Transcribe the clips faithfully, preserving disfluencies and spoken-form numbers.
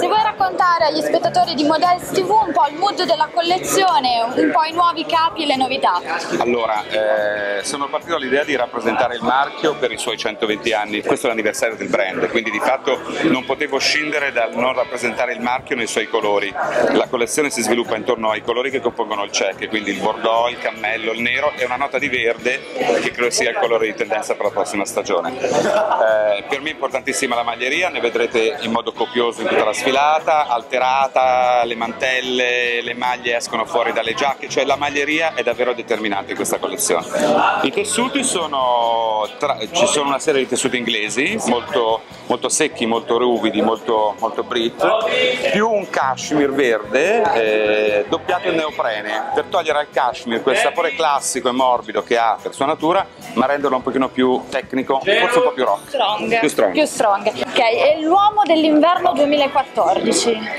Se vuoi raccontare agli spettatori di Models tivù un po' il mood della collezione, un po' i nuovi capi e le novità. Allora, eh, sono partito dall'idea di rappresentare il marchio per i suoi centoventi anni. Questo è l'anniversario del brand, quindi di fatto non potevo scindere dal non rappresentare il marchio nei suoi colori. La collezione si sviluppa intorno ai colori che compongono il check, quindi il bordeaux, il cammello, il nero e una nota di verde che credo sia il colore di tendenza per la prossima stagione. Eh, per me è importantissima la maglieria, ne vedrete in modo copioso in tutta la sfilata, alterata, le mantelle, le maglie escono fuori dalle giacche, cioè la maglieria è davvero determinante in questa collezione. I tessuti sono, tra, ci sono una serie di tessuti inglesi, molto, molto secchi, molto ruvidi, molto, molto brit, più un cashmere verde eh, doppiato in neoprene, per togliere al cashmere quel sapore classico e morbido che ha per sua natura, ma renderlo un pochino più tecnico, forse un po' più rock, strong. più strong. Più strong. Ok, e l'uomo dell'inverno duemilaquattordici?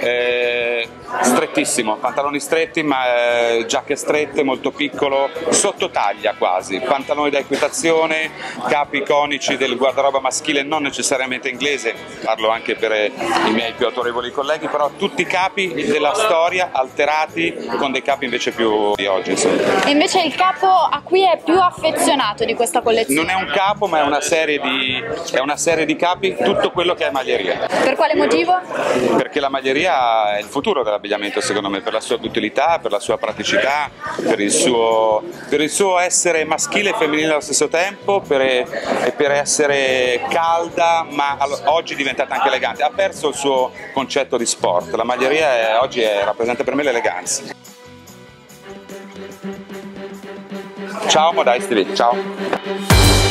Eh, strettissimo, pantaloni stretti ma eh, giacche strette, molto piccolo, sottotaglia quasi, pantaloni da equitazione, capi iconici del guardaroba maschile non necessariamente inglese, parlo anche per i miei più autorevoli colleghi, però tutti i capi della storia alterati con dei capi invece più di oggi. Insomma. E invece il capo a cui è più affezionato di questa collezione? Non è un capo ma è una serie di, è una serie di capi, tutto quello che è maglieria. Per quale motivo? Perché la maglieria è il futuro dell'abbigliamento secondo me, per la sua utilità, per la sua praticità, per il suo, per il suo essere maschile e femminile allo stesso tempo, per, e per essere calda ma oggi è diventata anche elegante, ha perso il suo concetto di sport, la maglieria è, oggi è, rappresenta per me l'eleganza. Ciao Models tivù, ciao!